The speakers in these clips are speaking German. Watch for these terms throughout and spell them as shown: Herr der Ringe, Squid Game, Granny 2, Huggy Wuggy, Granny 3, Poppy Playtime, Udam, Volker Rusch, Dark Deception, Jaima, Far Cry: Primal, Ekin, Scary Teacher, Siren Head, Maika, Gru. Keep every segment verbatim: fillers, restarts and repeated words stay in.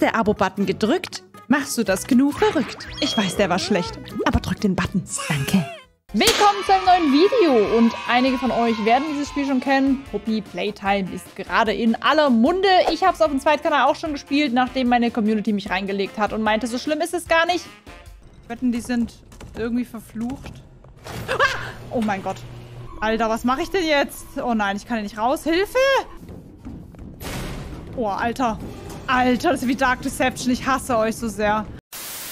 hast den Abo-Button gedrückt? Machst du das genug verrückt? Ich weiß, der war schlecht, aber drück den Button. Danke. Willkommen zu einem neuen Video und einige von euch werden dieses Spiel schon kennen. Poppy Playtime ist gerade in aller Munde. Ich habe es auf dem Zweitkanal auch schon gespielt, nachdem meine Community mich reingelegt hat und meinte, so schlimm ist es gar nicht. Ich wette, die sind irgendwie verflucht. Ah! Oh mein Gott. Alter, was mache ich denn jetzt? Oh nein, ich kann hier nicht raus. Hilfe! Oh, Alter. Alter, das ist wie Dark Deception. Ich hasse euch so sehr.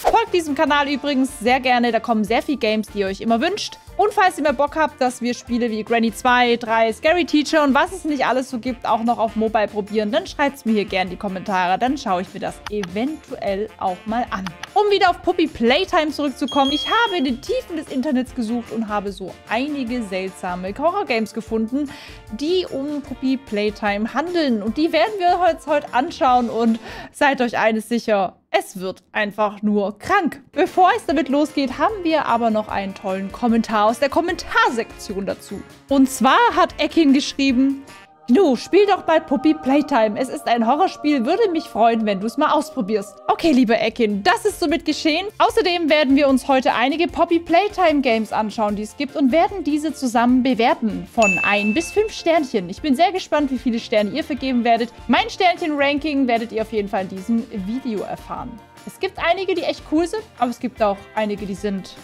Folgt diesem Kanal übrigens sehr gerne, da kommen sehr viele Games, die ihr euch immer wünscht. Und falls ihr mehr Bock habt, dass wir Spiele wie Granny zwei, drei, Scary Teacher und was es nicht alles so gibt, auch noch auf Mobile probieren, dann schreibt es mir hier gerne in die Kommentare, dann schaue ich mir das eventuell auch mal an. Um wieder auf Poppy Playtime zurückzukommen, ich habe in den Tiefen des Internets gesucht und habe so einige seltsame Horror-Games gefunden, die um Poppy Playtime handeln. Und die werden wir uns heute anschauen und seid euch eines sicher, es wird einfach nur krank. Bevor es damit losgeht, haben wir aber noch einen tollen Kommentar aus der Kommentarsektion dazu. Und zwar hat Ekin geschrieben, "Nu, spiel doch bald Poppy Playtime. Es ist ein Horrorspiel, würde mich freuen, wenn du es mal ausprobierst." Okay, liebe Ekin, das ist somit geschehen. Außerdem werden wir uns heute einige Poppy Playtime Games anschauen, die es gibt und werden diese zusammen bewerten. Von ein bis fünf Sternchen. Ich bin sehr gespannt, wie viele Sterne ihr vergeben werdet. Mein Sternchen-Ranking werdet ihr auf jeden Fall in diesem Video erfahren. Es gibt einige, die echt cool sind, aber es gibt auch einige, die sind...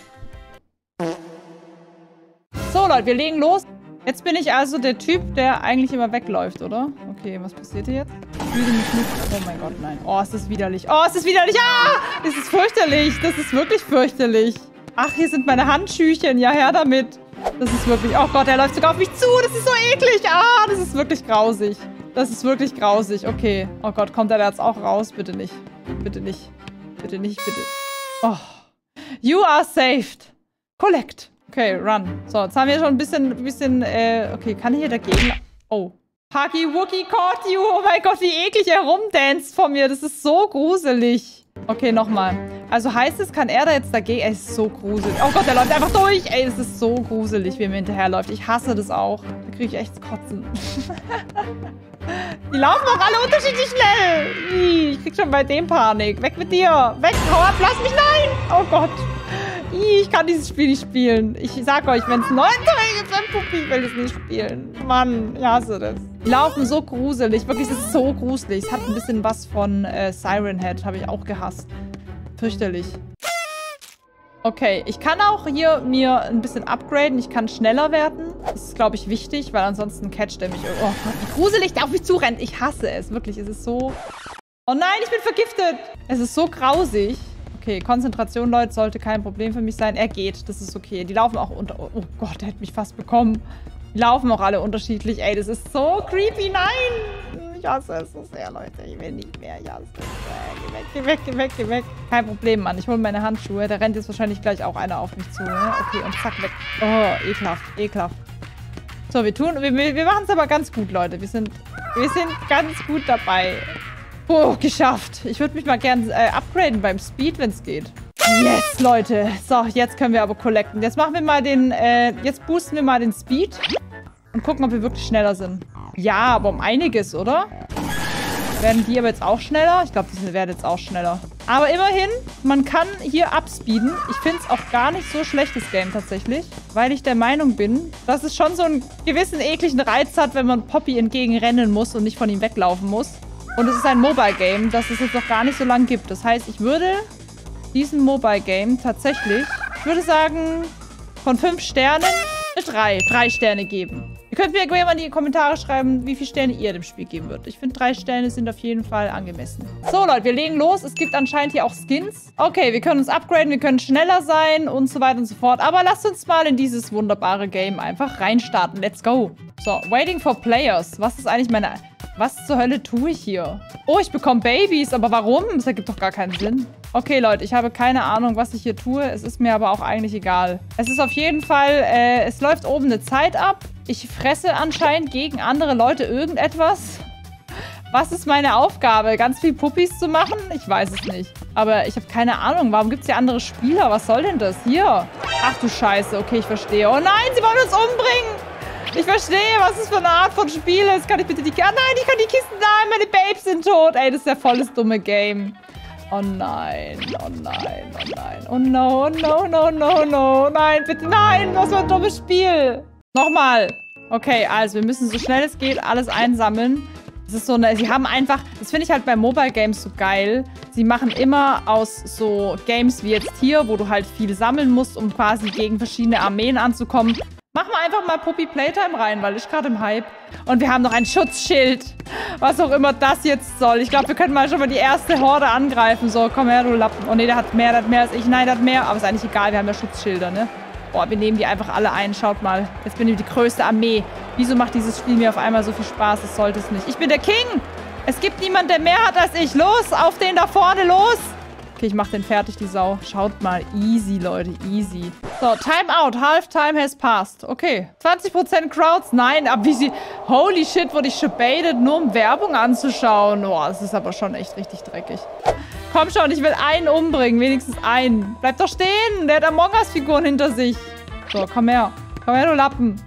So Leute, wir legen los. Jetzt bin ich also der Typ, der eigentlich immer wegläuft, oder? Okay, was passiert hier jetzt? Ich fühle mich nicht... Oh mein Gott, nein. Oh, es ist widerlich. Oh, es ist widerlich. Ah! Es ist fürchterlich. Das ist wirklich fürchterlich. Ach, hier sind meine Handschüchen. Ja, her damit. Das ist wirklich... Oh Gott, er läuft sogar auf mich zu. Das ist so eklig. Ah, das ist wirklich grausig. Das ist wirklich grausig. Okay. Oh Gott, kommt er da jetzt auch raus? Bitte nicht. Bitte nicht. Bitte nicht, bitte. Oh. You are saved. Collect. Okay, run. So, jetzt haben wir schon ein bisschen, bisschen, äh, okay, kann ich hier dagegen? Oh. Huggy Wuggy caught you. Oh mein Gott, wie eklig er rumdanzt vor mir. Das ist so gruselig. Okay, nochmal. Also heißt es, kann er da jetzt dagegen? Er ist so gruselig. Oh Gott, er läuft einfach durch. Ey, es ist so gruselig, wie er mir hinterherläuft. Ich hasse das auch. Da kriege ich echt Kotzen. Die laufen auch alle unterschiedlich schnell. Ich krieg schon bei dem Panik. Weg mit dir. Weg, hau ab, lass mich, nein. Oh Gott. Ich kann dieses Spiel nicht spielen. Ich sag euch, wenn es neunzehnjährige ist, dann Puppi, ich will es nicht spielen. Mann, ich hasse das. Die laufen so gruselig. Wirklich, es ist so gruselig. Es hat ein bisschen was von äh, Siren Head. Habe ich auch gehasst. Fürchterlich. Okay, ich kann auch hier mir ein bisschen upgraden. Ich kann schneller werden. Das ist, glaube ich, wichtig, weil ansonsten catcht er mich. Oh Gott, wie gruselig der auf mich zurennt. Ich hasse es. Wirklich, es ist so... Oh nein, ich bin vergiftet. Es ist so grausig. Okay, Konzentration, Leute, sollte kein Problem für mich sein. Er geht, das ist okay. Die laufen auch unter... Oh Gott, er hätte mich fast bekommen. Die laufen auch alle unterschiedlich. Ey, das ist so creepy. Nein! Ich hasse es so sehr, Leute. Ich will nicht mehr. Ich hasse es. Geh weg, geh weg, geh weg, geh weg. Kein Problem, Mann. Ich hole meine Handschuhe. Da rennt jetzt wahrscheinlich gleich auch einer auf mich zu. Ne? Okay, und zack, weg. Oh, ekelhaft, ekelhaft. So, wir tun... Wir, wir machen es aber ganz gut, Leute. Wir sind, wir sind ganz gut dabei. Oh, geschafft. Ich würde mich mal gerne äh, upgraden beim Speed, wenn es geht. Yes, Leute. So, jetzt können wir aber collecten. Jetzt machen wir mal den, äh, jetzt boosten wir mal den Speed und gucken, ob wir wirklich schneller sind. Ja, aber um einiges, oder? Werden die aber jetzt auch schneller? Ich glaube, die werden jetzt auch schneller. Aber immerhin, man kann hier upspeeden. Ich finde es auch gar nicht so schlechtes Game tatsächlich, weil ich der Meinung bin, dass es schon so einen gewissen ekligen Reiz hat, wenn man Poppy entgegenrennen muss und nicht von ihm weglaufen muss. Und es ist ein Mobile-Game, das es jetzt noch gar nicht so lange gibt. Das heißt, ich würde diesem Mobile-Game tatsächlich, ich würde sagen, von fünf Sternen drei, drei Sterne geben. Ihr könnt mir gerne mal in die Kommentare schreiben, wie viele Sterne ihr dem Spiel geben würdet. Ich finde, drei Sterne sind auf jeden Fall angemessen. So, Leute, wir legen los. Es gibt anscheinend hier auch Skins. Okay, wir können uns upgraden, wir können schneller sein und so weiter und so fort. Aber lasst uns mal in dieses wunderbare Game einfach reinstarten. Let's go. So, Waiting for Players. Was ist eigentlich meine... Was zur Hölle tue ich hier? Oh, ich bekomme Babys, aber warum? Das ergibt doch gar keinen Sinn. Okay, Leute, ich habe keine Ahnung, was ich hier tue. Es ist mir aber auch eigentlich egal. Es ist auf jeden Fall, äh, es läuft oben eine Zeit ab. Ich fresse anscheinend gegen andere Leute irgendetwas. Was ist meine Aufgabe? Ganz viel Puppis zu machen? Ich weiß es nicht. Aber ich habe keine Ahnung. Warum gibt es hier andere Spieler? Was soll denn das? Hier. Ach du Scheiße. Okay, ich verstehe. Oh nein, sie wollen uns umbringen. Ich verstehe, was das für eine Art von Spiel ist. Kann ich bitte die Kisten... Ah, nein, ich kann die Kisten... Nein, meine Babes sind tot. Ey, das ist ja voll das dumme Game. Oh nein, oh nein, oh nein. Oh no, oh no, no, no, no. Nein, bitte, nein. Was für ein dummes Spiel. Nochmal. Okay, also wir müssen so schnell es geht alles einsammeln. Das ist so eine... Sie haben einfach... Das finde ich halt bei Mobile Games so geil. Sie machen immer aus so Games wie jetzt hier, wo du halt viel sammeln musst, um quasi gegen verschiedene Armeen anzukommen. Machen wir einfach mal Poppy Playtime rein, weil ich gerade im Hype. Und wir haben noch ein Schutzschild. Was auch immer das jetzt soll. Ich glaube, wir können mal schon mal die erste Horde angreifen. So, komm her, du Lappen. Oh ne, der hat mehr, der hat mehr als ich. Nein, der hat mehr. Aber ist eigentlich egal, wir haben ja Schutzschilder, ne? Boah, wir nehmen die einfach alle ein. Schaut mal. Jetzt bin ich die größte Armee. Wieso macht dieses Spiel mir auf einmal so viel Spaß? Das sollte es nicht. Ich bin der King. Es gibt niemanden, der mehr hat als ich. Los, auf den da vorne, los. Okay, ich mach den fertig, die Sau. Schaut mal. Easy, Leute. Easy. So, time out. Half time has passed. Okay. zwanzig Prozent Crowds. Nein, aber wie sie... Holy shit, wurde ich gebaitet, nur um Werbung anzuschauen. Boah, das ist aber schon echt richtig dreckig. Komm schon, ich will einen umbringen. Wenigstens einen. Bleib doch stehen. Der hat Among Us-Figuren hinter sich. So, komm her. Komm her, du Lappen.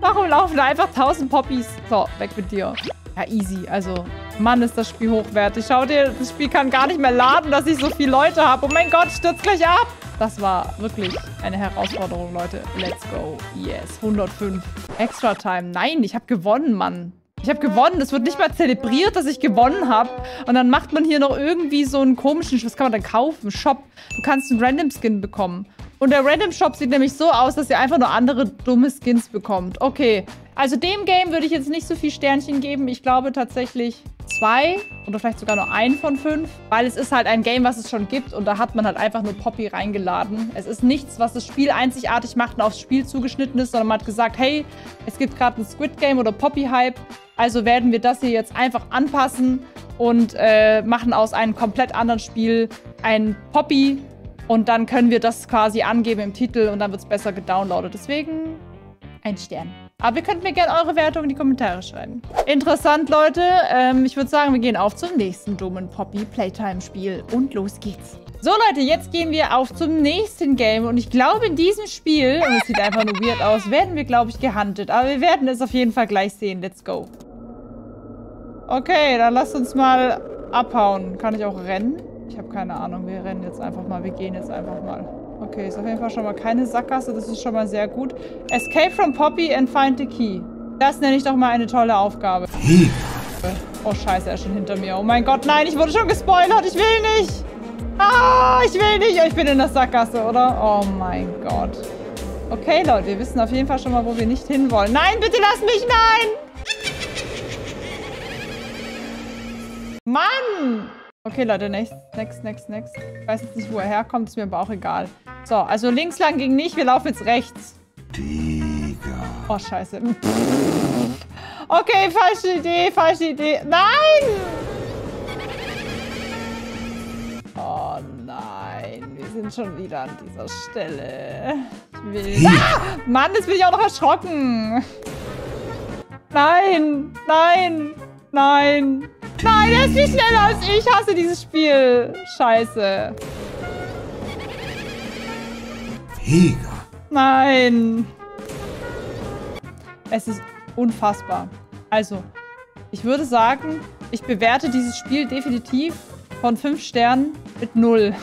Warum laufen da einfach tausend Poppies? So, weg mit dir. Ja, easy. Also... Mann, ist das Spiel hochwertig. Schau dir, das Spiel kann gar nicht mehr laden, dass ich so viele Leute habe. Oh mein Gott, stürzt gleich ab. Das war wirklich eine Herausforderung, Leute. Let's go. Yes, hundertfünf. Extra Time. Nein, ich habe gewonnen, Mann. Ich habe gewonnen. Es wird nicht mal zelebriert, dass ich gewonnen habe. Und dann macht man hier noch irgendwie so einen komischen... Was kann man denn kaufen? Shop. Du kannst einen Random Skin bekommen. Und der Random Shop sieht nämlich so aus, dass ihr einfach nur andere dumme Skins bekommt. Okay. Also dem Game würde ich jetzt nicht so viel Sternchen geben. Ich glaube tatsächlich... Zwei oder vielleicht sogar nur ein von fünf, weil es ist halt ein Game, was es schon gibt und da hat man halt einfach nur Poppy reingeladen. Es ist nichts, was das Spiel einzigartig macht und aufs Spiel zugeschnitten ist, sondern man hat gesagt, hey, es gibt gerade ein Squid Game oder Poppy-Hype, also werden wir das hier jetzt einfach anpassen und äh, machen aus einem komplett anderen Spiel ein Poppy und dann können wir das quasi angeben im Titel und dann wird es besser gedownloadet. Deswegen ein Stern. Aber ihr könnt mir gerne eure Wertung in die Kommentare schreiben. Interessant, Leute. Ähm, ich würde sagen, wir gehen auf zum nächsten dummen Poppy-Playtime-Spiel. Und los geht's. So, Leute, jetzt gehen wir auf zum nächsten Game. Und ich glaube, in diesem Spiel, und es sieht einfach nur weird aus, werden wir, glaube ich, gehandelt. Aber wir werden es auf jeden Fall gleich sehen. Let's go. Okay, dann lasst uns mal abhauen. Kann ich auch rennen? Ich habe keine Ahnung. Wir rennen jetzt einfach mal. Wir gehen jetzt einfach mal. Okay, ist auf jeden Fall schon mal keine Sackgasse. Das ist schon mal sehr gut. Escape from Poppy and find the key. Das nenne ich doch mal eine tolle Aufgabe. Hm. Oh, scheiße, er ist schon hinter mir. Oh mein Gott, nein, ich wurde schon gespoilert. Ich will nicht. Ah, ich will nicht. Ich bin in der Sackgasse, oder? Oh mein Gott. Okay, Leute, wir wissen auf jeden Fall schon mal, wo wir nicht hinwollen. Nein, bitte lass mich, nein! Mann! Okay, Leute, next, next, next, next. Ich weiß jetzt nicht, wo er herkommt, ist mir aber auch egal. So, also links lang ging nicht, wir laufen jetzt rechts. Digga. Oh, scheiße. Okay, falsche Idee, falsche Idee. Nein! Oh nein, wir sind schon wieder an dieser Stelle. Ich will... Ah! Mann, jetzt bin ich auch noch erschrocken. Nein, nein, nein. Nein, er ist viel schneller als ich. Ich hasse dieses Spiel. Scheiße. Nein. Es ist unfassbar. Also, ich würde sagen, ich bewerte dieses Spiel definitiv von fünf Sternen mit null.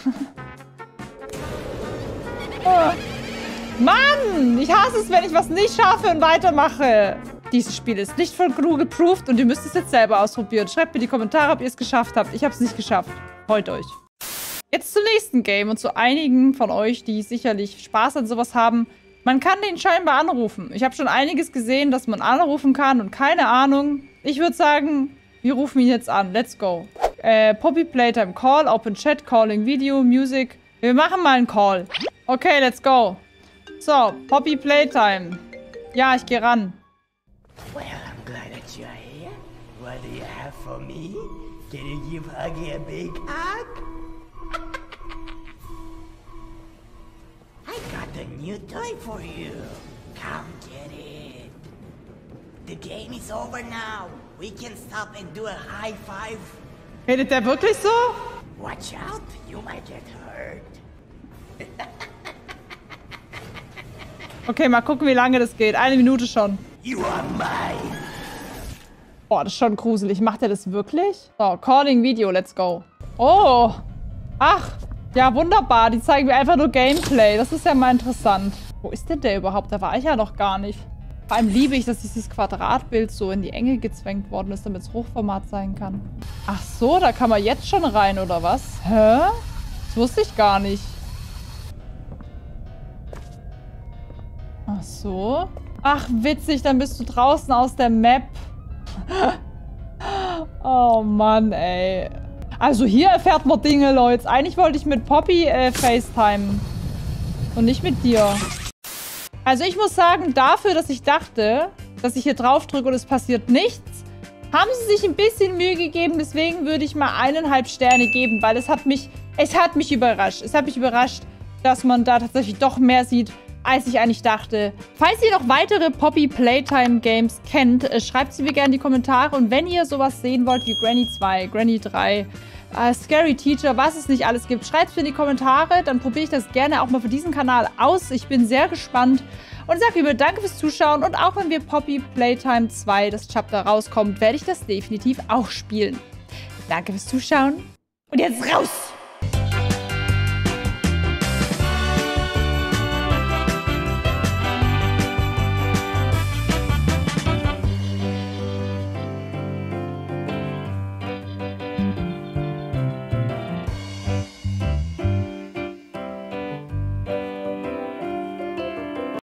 Mann, ich hasse es, wenn ich was nicht schaffe und weitermache. Dieses Spiel ist nicht von Gru geproved und ihr müsst es jetzt selber ausprobieren. Schreibt mir die Kommentare, ob ihr es geschafft habt. Ich habe es nicht geschafft. Freut euch. Jetzt zum nächsten Game und zu einigen von euch, die sicherlich Spaß an sowas haben. Man kann den scheinbar anrufen. Ich habe schon einiges gesehen, dass man anrufen kann und keine Ahnung. Ich würde sagen, wir rufen ihn jetzt an. Let's go. Äh, Poppy Playtime Call, Open Chat, Calling Video, Music. Wir machen mal einen Call. Okay, let's go. So, Poppy Playtime. Ja, ich gehe ran. Well, I'm glad that you're here. What do you have for me? Can you give Huggy a big hug? I got a new toy for you. Come get it. The game is over now. We can stop and do a high five. Redet der wirklich so? Watch out, you might get hurt. Okay, mal gucken, wie lange das geht. Eine Minute schon. You are mine. Boah, das ist schon gruselig. Macht er das wirklich? So, Calling Video, let's go. Oh. Ach. Ja, wunderbar. Die zeigen mir einfach nur Gameplay. Das ist ja mal interessant. Wo ist denn der überhaupt? Da war ich ja noch gar nicht. Vor allem liebe ich, dass dieses Quadratbild so in die Enge gezwängt worden ist, damit es Hochformat sein kann. Ach so, da kann man jetzt schon rein, oder was? Hä? Das wusste ich gar nicht. Ach so. Ach, witzig, dann bist du draußen aus der Map. Oh Mann, ey. Also hier erfährt man Dinge, Leute. Eigentlich wollte ich mit Poppy äh, FaceTimen. Und nicht mit dir. Also ich muss sagen, dafür, dass ich dachte, dass ich hier drauf drücke und es passiert nichts, haben sie sich ein bisschen Mühe gegeben. Deswegen würde ich mal eineinhalb Sterne geben, weil es hat mich, es hat mich überrascht. Es hat mich überrascht, dass man da tatsächlich doch mehr sieht, als ich eigentlich dachte. Falls ihr noch weitere Poppy Playtime Games kennt, äh, schreibt sie mir gerne in die Kommentare. Und wenn ihr sowas sehen wollt wie Granny zwei, Granny drei, äh, Scary Teacher, was es nicht alles gibt, schreibt es mir in die Kommentare. Dann probiere ich das gerne auch mal für diesen Kanal aus. Ich bin sehr gespannt. Und sage lieber danke fürs Zuschauen. Und auch wenn wir Poppy Playtime zwei, das Chapter rauskommt, werde ich das definitiv auch spielen. Danke fürs Zuschauen. Und jetzt raus!